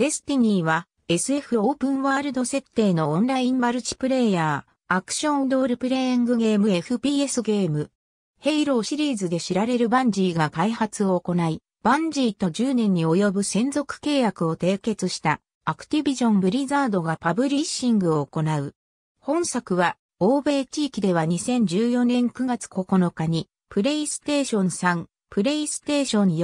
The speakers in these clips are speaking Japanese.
Destiny は SF オープンワールド設定のオンラインマルチプレイヤー、アクションロールプレイングゲーム FPS ゲーム。Halo シリーズで知られるバンジーが開発を行い、バンジーと10年に及ぶ専属契約を締結したアクティビジョン・ブリザードがパブリッシングを行う。本作は欧米地域では2014年9月9日にPlayStation 3、PlayStation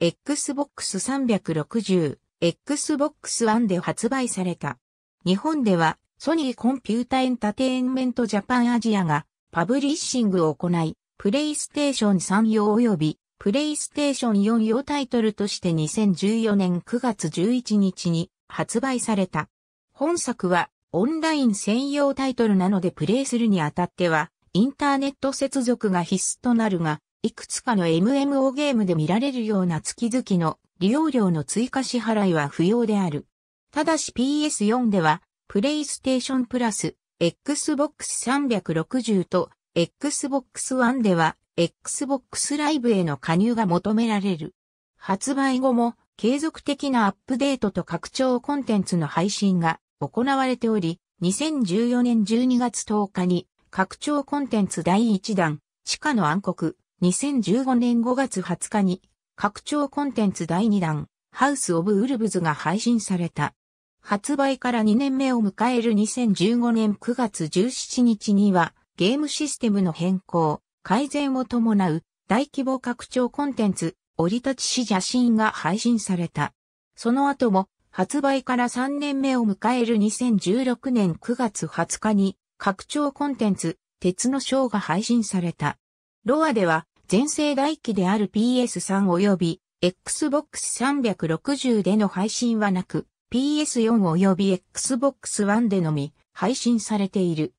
4、Xbox 360、Xbox One で発売された。日本ではソニーコンピュータエンタテインメントジャパンアジアがパブリッシングを行い、PlayStation 3用及びPlayStation 4用タイトルとして2014年9月11日に発売された。本作はオンライン専用タイトルなのでプレイするにあたってはインターネット接続が必須となるが、いくつかの MMO ゲームで見られるような月々の利用料の追加支払いは不要である。ただし PS4 ではPlayStation Plus、Xbox 360とXbox One では Xbox Live への加入が求められる。発売後も継続的なアップデートと拡張コンテンツの配信が行われており、2014年12月10日に拡張コンテンツ第1弾、地下の暗黒、2015年5月20日に拡張コンテンツ第2弾、ハウス・オブ・ウルブズが配信された。発売から2年目を迎える2015年9月17日には、ゲームシステムの変更、改善を伴う大規模拡張コンテンツ、降り立ちし写真が配信された。その後も発売から3年目を迎える2016年9月20日に拡張コンテンツ、鉄の章が配信された。ロアでは全世代機である PS3 及び Xbox 360での配信はなく、PS4 及び Xbox One でのみ配信されている。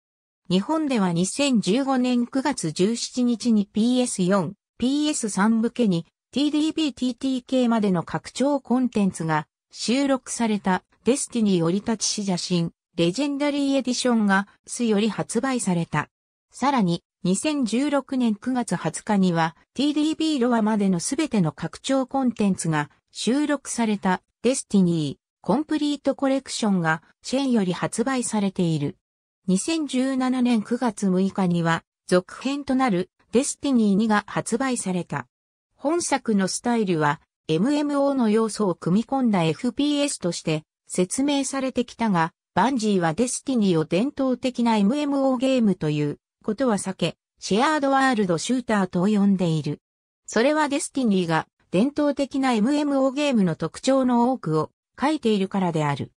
日本では2015年9月17日に PS4、PS3 向けに TDB/TTK までの拡張コンテンツが収録された Destiny 降り立ちし写真、レジェンダリーエディションが明日より発売された。さらに2016年9月20日には TDB ロアまでのすべての拡張コンテンツが収録された Destiny コンプリートコレクションがシェンより発売されている。2017年9月6日には続編となる Destiny 2が発売された。本作のスタイルは MMO の要素を組み込んだ FPS として説明されてきたが、バンジーは Destiny を伝統的な MMO ゲームということは避け、シェアードワールドシューターと呼んでいる。それは Destiny が伝統的な MMO ゲームの特徴の多くを欠いているからである。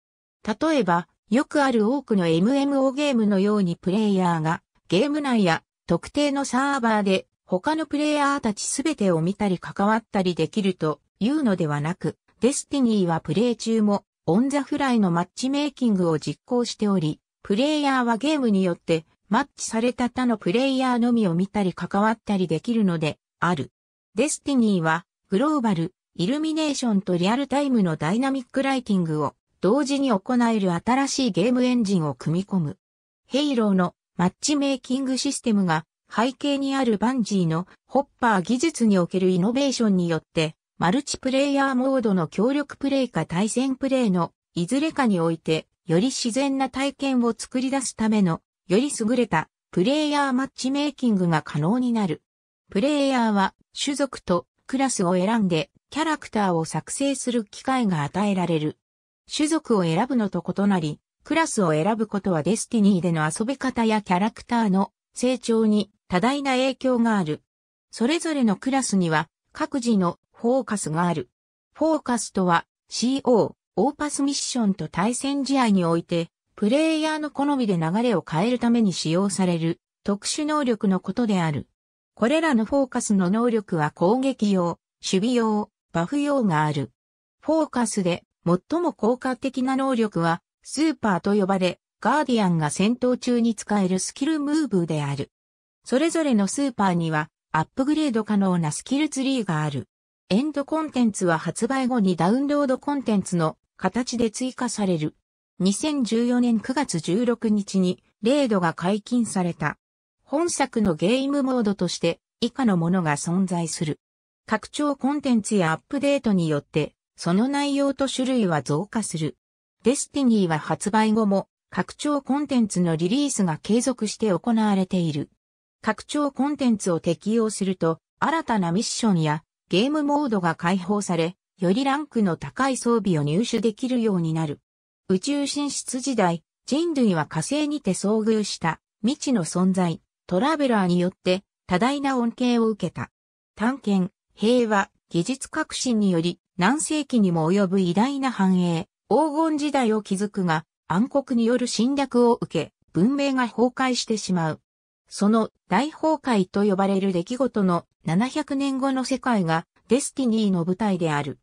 例えば、よくある多くの MMO ゲームのようにプレイヤーがゲーム内や特定のサーバーで他のプレイヤーたちすべてを見たり関わったりできるというのではなく、Destiny はプレイ中もオンザフライのマッチメイキングを実行しており、プレイヤーはゲームによってマッチされた他のプレイヤーのみを見たり関わったりできるのである。Destiny はグローバル、イルミネーションとリアルタイムのダイナミックライティングを同時に行える新しいゲームエンジンを組み込む。Halo のマッチメイキングシステムが背景にあるバンジーのホッパー技術におけるイノベーションによってマルチプレイヤーモードの協力プレイか対戦プレイのいずれかにおいてより自然な体験を作り出すためのより優れたプレイヤーマッチメイキングが可能になる。プレイヤーは種族とクラスを選んでキャラクターを作成する機会が与えられる。種族を選ぶのと異なり、クラスを選ぶことはデスティニーでの遊び方やキャラクターの成長に多大な影響がある。それぞれのクラスには各自のフォーカスがある。フォーカスとは CO、オーパスミッションと対戦試合において、プレイヤーの好みで流れを変えるために使用される特殊能力のことである。これらのフォーカスの能力は攻撃用、守備用、バフ用がある。フォーカスで、最も効果的な能力はスーパーと呼ばれ、ガーディアンが戦闘中に使えるスキルムーブである。それぞれのスーパーにはアップグレード可能なスキルツリーがある。エンドコンテンツは発売後にダウンロードコンテンツの形で追加される。2014年9月16日にレードが解禁された。本作のゲームモードとして以下のものが存在する。拡張コンテンツやアップデートによってその内容と種類は増加する。Destiny は発売後も拡張コンテンツのリリースが継続して行われている。拡張コンテンツを適用すると新たなミッションやゲームモードが開放され、よりランクの高い装備を入手できるようになる。宇宙進出時代、人類は火星にて遭遇した未知の存在、トラベラーによって多大な恩恵を受けた。探検、平和、技術革新により何世紀にも及ぶ偉大な繁栄、黄金時代を築くが暗黒による侵略を受け、文明が崩壊してしまう。その大崩壊と呼ばれる出来事の700年後の世界がデスティニーの舞台である。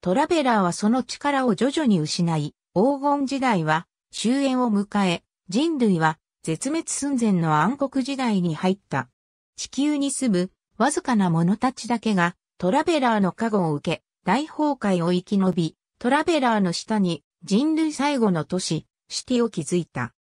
トラベラーはその力を徐々に失い、黄金時代は終焉を迎え、人類は絶滅寸前の暗黒時代に入った。地球に住むわずかな者たちだけがトラベラーの加護を受け、大崩壊を生き延び、トラベラーの下に人類最後の都市、シティを築いた。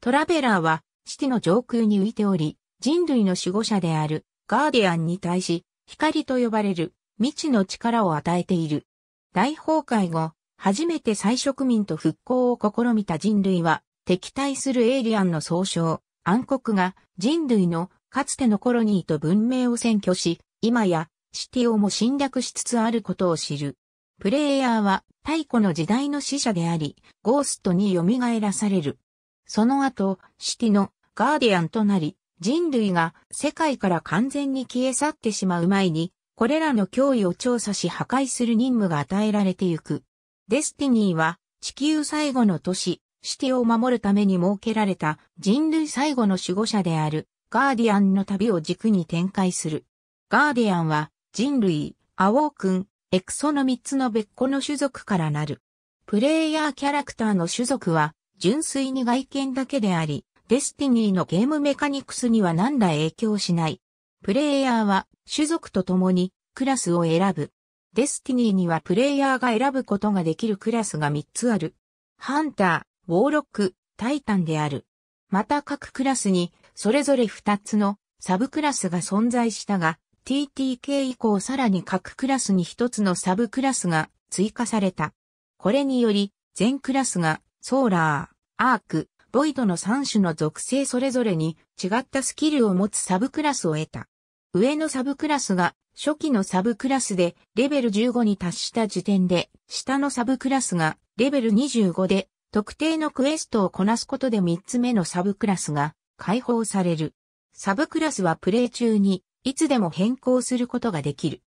トラベラーはシティの上空に浮いており、人類の守護者であるガーディアンに対し、光と呼ばれる未知の力を与えている。大崩壊後、初めて再植民と復興を試みた人類は、敵対するエイリアンの総称、暗黒が人類のかつてのコロニーと文明を占拠し、今やシティをも侵略しつつあることを知る。プレイヤーは太古の時代の死者であり、ゴーストに蘇らされる。その後、シティのガーディアンとなり、人類が世界から完全に消え去ってしまう前に、これらの脅威を調査し破壊する任務が与えられてゆく。デスティニーは地球最後の都市、シティを守るために設けられた人類最後の守護者であるガーディアンの旅を軸に展開する。ガーディアンは人類、アウォークン、エクソの3つの別個の種族からなる。プレイヤーキャラクターの種族は純粋に外見だけであり、デスティニーのゲームメカニクスには何ら影響しない。プレイヤーは種族と共にクラスを選ぶ。デスティニーにはプレイヤーが選ぶことができるクラスが3つある。ハンター、ウォーロック、タイタンである。また各クラスにそれぞれ2つのサブクラスが存在したが、TTK 以降さらに各クラスに1つのサブクラスが追加された。これにより全クラスがソーラー、アーク、ボイドの3種の属性それぞれに違ったスキルを持つサブクラスを得た。上のサブクラスが初期のサブクラスでレベル15に達した時点で、下のサブクラスがレベル25で特定のクエストをこなすことで3つ目のサブクラスが解放される。サブクラスはプレイ中にいつでも変更することができる。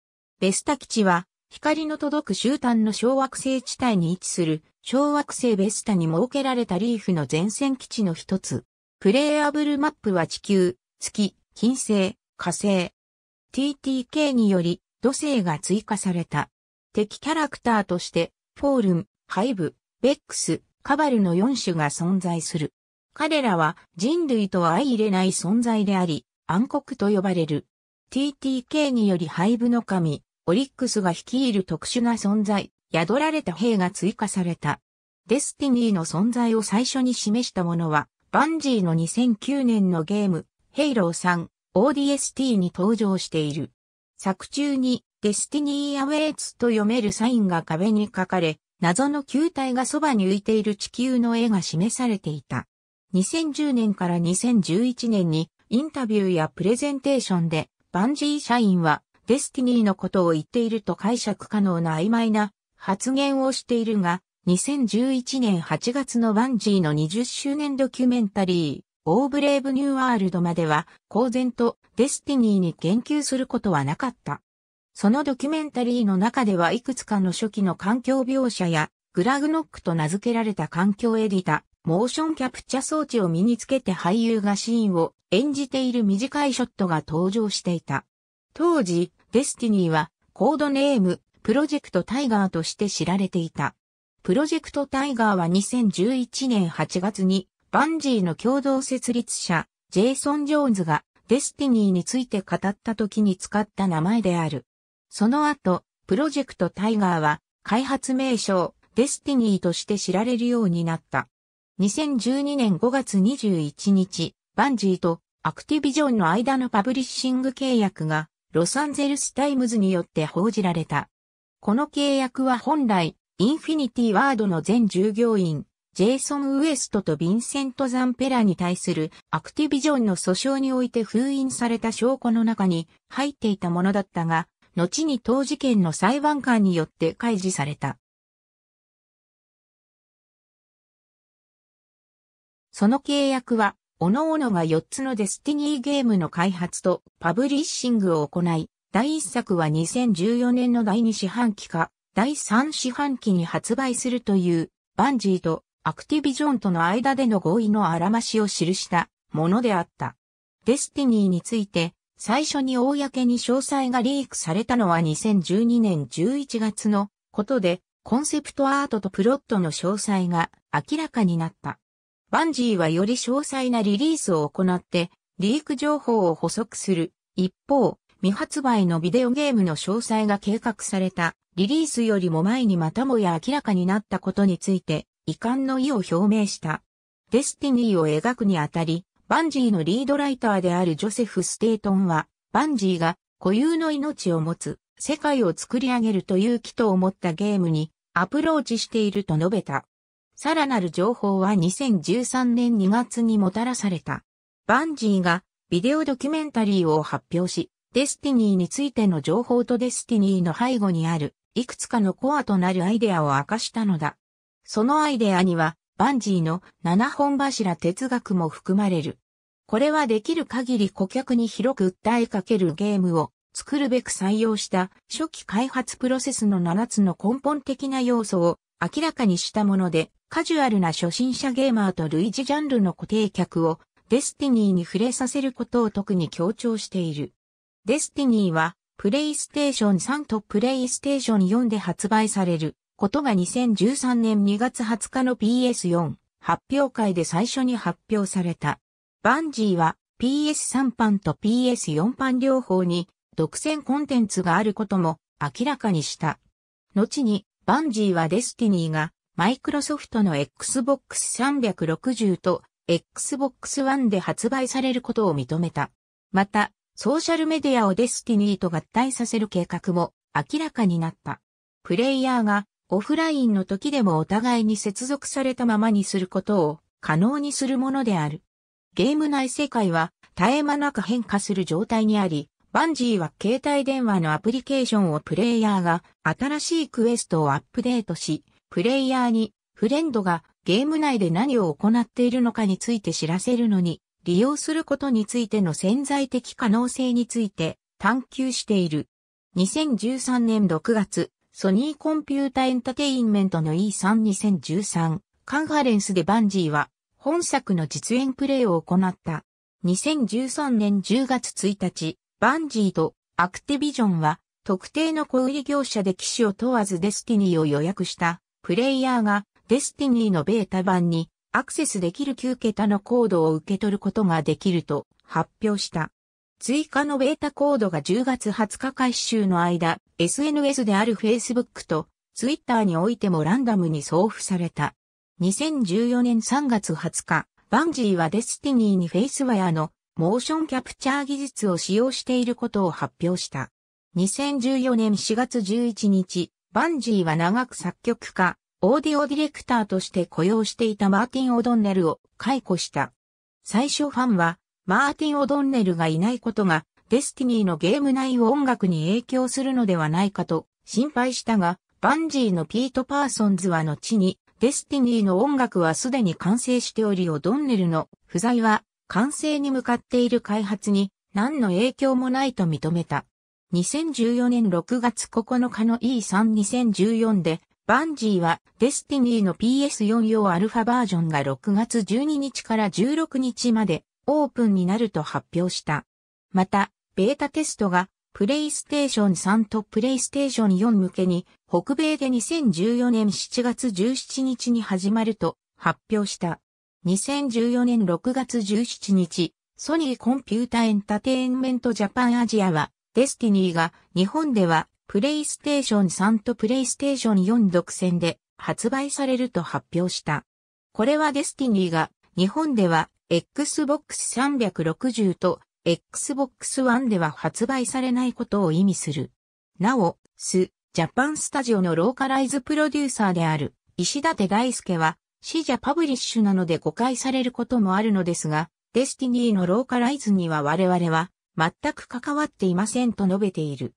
ベスタ基地は光の届く終端の小惑星地帯に位置する小惑星ベスタに設けられたリーフの前線基地の一つ。プレイアブルマップは地球、月、金星、火星。TTK により土星が追加された。敵キャラクターとして、フォールン、ハイブ、ベックス、カバルの4種が存在する。彼らは人類とは相入れない存在であり、暗黒と呼ばれる。TTK によりハイブの神、オリックスが率いる特殊な存在、宿られた兵が追加された。デスティニーの存在を最初に示したものは、バンジーの2009年のゲーム、Halo 3。ODST に登場している。作中にデスティニー・アウェイツと読めるサインが壁に書かれ、謎の球体がそばに浮いている地球の絵が示されていた。2010年から2011年にインタビューやプレゼンテーションでバンジー社員はデスティニーのことを言っていると解釈可能な曖昧な発言をしているが、2011年8月のバンジーの20周年ドキュメンタリー、オーブレーブニューワールドまでは、公然とデスティニーに言及することはなかった。そのドキュメンタリーの中ではいくつかの初期の環境描写や、グラグノックと名付けられた環境エディタ、モーションキャプチャ装置を身につけて俳優がシーンを演じている短いショットが登場していた。当時、デスティニーはコードネーム、プロジェクトタイガーとして知られていた。プロジェクトタイガーは2011年8月に、バンジーの共同設立者、ジェイソン・ジョーンズがデスティニーについて語った時に使った名前である。その後、プロジェクト・タイガーは開発名称、デスティニーとして知られるようになった。2012年5月21日、バンジーとアクティビジョンの間のパブリッシング契約がロサンゼルス・タイムズによって報じられた。この契約は本来、インフィニティワードの全従業員、ジェイソン・ウエストとヴィンセント・ザンペラに対するアクティビジョンの訴訟において封印された証拠の中に入っていたものだったが、後に当事件の裁判官によって開示された。その契約は、各々が4つのデスティニーゲームの開発とパブリッシングを行い、第1作は2014年の第2四半期か、第3四半期に発売するという、バンジーとアクティビジョンとの間での合意のあらましを記したものであった。デスティニーについて、最初に公に詳細がリークされたのは2012年11月のことで、コンセプトアートとプロットの詳細が明らかになった。バンジーはより詳細なリリースを行って、リーク情報を補足する。一方、未発売のビデオゲームの詳細が計画された。リリースよりも前にまたもや明らかになったことについて遺憾の意を表明した。デスティニーを描くにあたり、バンジーのリードライターであるジョセフ・ステイトンは、バンジーが固有の命を持つ世界を作り上げるという企図を持ったゲームにアプローチしていると述べた。さらなる情報は2013年2月にもたらされた。バンジーがビデオドキュメンタリーを発表し、デスティニーについての情報とデスティニーの背後にあるいくつかのコアとなるアイデアを明かしたのだ。そのアイデアには、バンジーの7本柱哲学も含まれる。これはできる限り顧客に広く訴えかけるゲームを作るべく採用した初期開発プロセスの7つの根本的な要素を明らかにしたもので、カジュアルな初心者ゲーマーと類似ジャンルの固定客をデスティニーに触れさせることを特に強調している。デスティニーは、プレイステーション3とプレイステーション4で発売されることが2013年2月20日の PS4 発表会で最初に発表された。バンジーは PS3 版と PS4 版両方に独占コンテンツがあることも明らかにした。後にバンジーはデスティニーがマイクロソフトの Xbox 360と Xbox One で発売されることを認めた。また、ソーシャルメディアをデスティニーと合体させる計画も明らかになった。プレイヤーがオフラインの時でもお互いに接続されたままにすることを可能にするものである。ゲーム内世界は絶え間なく変化する状態にあり、バンジーは携帯電話のアプリケーションをプレイヤーが新しいクエストをアップデートし、プレイヤーにフレンドがゲーム内で何を行っているのかについて知らせるのに、利用することについての潜在的可能性について探求している。2013年6月、ソニーコンピュータエンタテインメントの E3-2013 カンファレンスでバンジーは本作の実演プレイを行った。2013年10月1日、バンジーとアクティビジョンは特定の小売業者で機種を問わずデスティニーを予約したプレイヤーがデスティニーのベータ版にアクセスできる9桁のコードを受け取ることができると発表した。追加のベータコードが10月20日回収の間、SNS である Facebook と Twitter においてもランダムに送付された。2014年3月20日、バンジーはデスティニーに Faceware のモーションキャプチャー技術を使用していることを発表した。2014年4月11日、バンジーは長く作曲家、オーディオディレクターとして雇用していたマーティン・オドンネルを解雇した。最初ファンは、マーティン・オドンネルがいないことが、デスティニーのゲーム内を音楽に影響するのではないかと心配したが、バンジーのピート・パーソンズは後に、デスティニーの音楽はすでに完成しておりオドンネルの不在は、完成に向かっている開発に何の影響もないと認めた。2014年6月9日の E3-2014 で、バンジーはデスティニーの PS4 用アルファバージョンが6月12日から16日までオープンになると発表した。また、ベータテストがプレイステーション3とプレイステーション4向けに北米で2014年7月17日に始まると発表した。2014年6月17日、ソニーコンピュータエンタテインメントジャパンアジアはデスティニーが日本ではプレイステーション3とプレイステーション4独占で発売されると発表した。これはデスティニーが日本では Xbox 360と Xbox One では発売されないことを意味する。なお、スジャパンスタジオのローカライズプロデューサーである石立大輔は、シジャパブリッシュなので誤解されることもあるのですが、デスティニーのローカライズには我々は全く関わっていませんと述べている。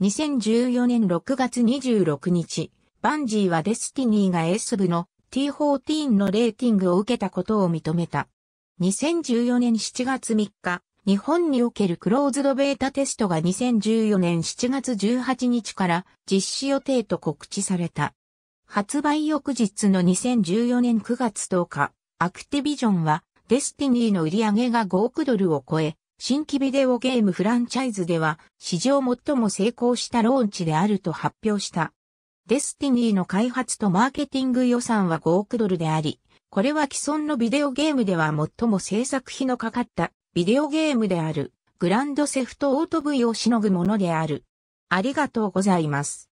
2014年6月26日、バンジーはデスティニーが S 部の T14 のレーティングを受けたことを認めた。2014年7月3日、日本におけるクローズドベータテストが2014年7月18日から実施予定と告知された。発売翌日の2014年9月10日、アクティビジョンはデスティニーの売り上げが5億ドルを超え、新規ビデオゲームフランチャイズでは史上最も成功したローンチであると発表した。デスティニーの開発とマーケティング予算は5億ドルであり、これは既存のビデオゲームでは最も制作費のかかったビデオゲームであるグランドセフトオート V をしのぐものである。ありがとうございます。